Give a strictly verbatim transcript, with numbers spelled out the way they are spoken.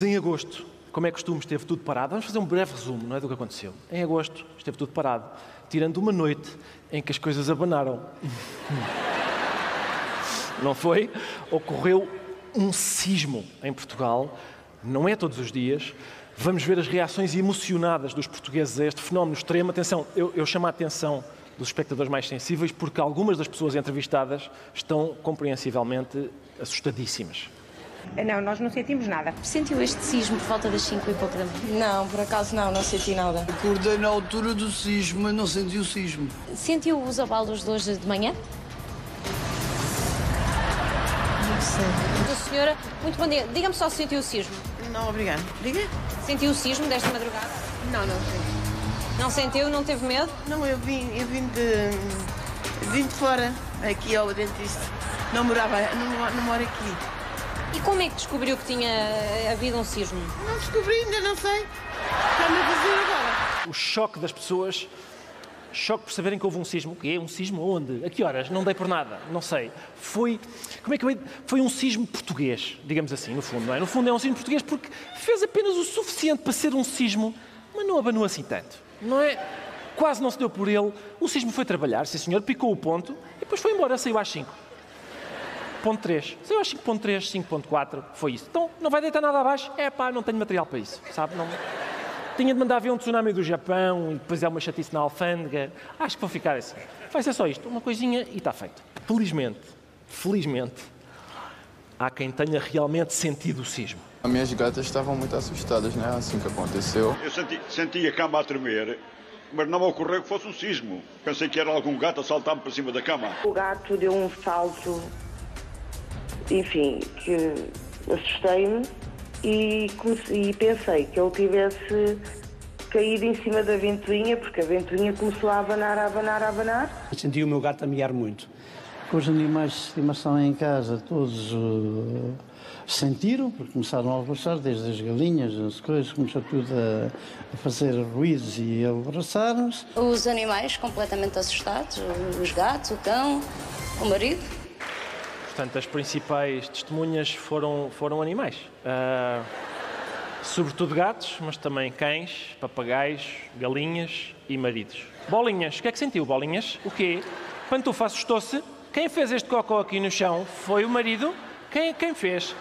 Em agosto, como é costume, esteve tudo parado. Vamos fazer um breve resumo, não é, do que aconteceu. Em agosto, esteve tudo parado, tirando uma noite em que as coisas abanaram. Não foi? Ocorreu um sismo em Portugal, não é todos os dias. Vamos ver as reações emocionadas dos portugueses a este fenómeno extremo. Atenção, eu, eu chamo a atenção dos espectadores mais sensíveis porque algumas das pessoas entrevistadas estão compreensivelmente assustadíssimas. Não, nós não sentimos nada. Sentiu este sismo por volta das cinco e pouco da manhã? Não, por acaso não, não senti nada. Acordei na altura do sismo, mas não senti o sismo. Sentiu os abalos de hoje de manhã? Não sei. A senhora, muito bom dia. Diga-me só se sentiu o sismo. Não, obrigado. Diga? Sentiu o sismo desta madrugada? Não, não senti. Não sentiu? Não teve medo? Não, eu vim, eu vim de... vim de fora, aqui ao dentista. Não morava, não, não moro aqui. E como é que descobriu que tinha havido um sismo? Não descobri ainda, não sei. Está-me a dizer agora. O choque das pessoas, choque por saberem que houve um sismo. O quê? Um sismo onde? A que horas? Não dei por nada, não sei. Foi, como é que eu... Foi um sismo português, digamos assim, no fundo, não é? No fundo é um sismo português porque fez apenas o suficiente para ser um sismo, mas não abanou assim tanto, não é? Quase não se deu por ele. O sismo foi trabalhar, sim senhor, picou o ponto e depois foi embora, saiu às cinco. ponto três. Se eu acho cinco ponto três, cinco ponto quatro, foi isso. Então, não vai deitar nada abaixo? É pá, não tenho material para isso, sabe? Não... Tinha de mandar ver um tsunami do Japão, e depois é uma chatice na alfândega. Acho que vou ficar assim. Vai ser só isto, uma coisinha e está feito. Felizmente, felizmente, há quem tenha realmente sentido o sismo. As minhas gatas estavam muito assustadas, né? Assim que aconteceu. Eu senti, senti a cama a tremer. Mas não me ocorreu que fosse um sismo. Pensei que era algum gato a saltar-me para cima da cama. O gato deu um salto... Enfim, que assustei-me e, e pensei que ele tivesse caído em cima da ventoinha, porque a ventoinha começou a abanar, a abanar, a abanar. Eu senti o meu gato a miar muito. Com os animais de estimação em casa, todos uh, sentiram, porque começaram a abraçar, desde as galinhas, as coisas, começou tudo a, a fazer ruídos e abraçaram-se. Os animais completamente assustados, os gatos, o cão, o marido. Portanto, as principais testemunhas foram, foram animais. Uh, sobretudo gatos, mas também cães, papagaios, galinhas e maridos. Bolinhas. O que é que sentiu, Bolinhas? O quê? Pantufa assustou-se. Quem fez este cocó aqui no chão foi o marido. Quem, quem fez?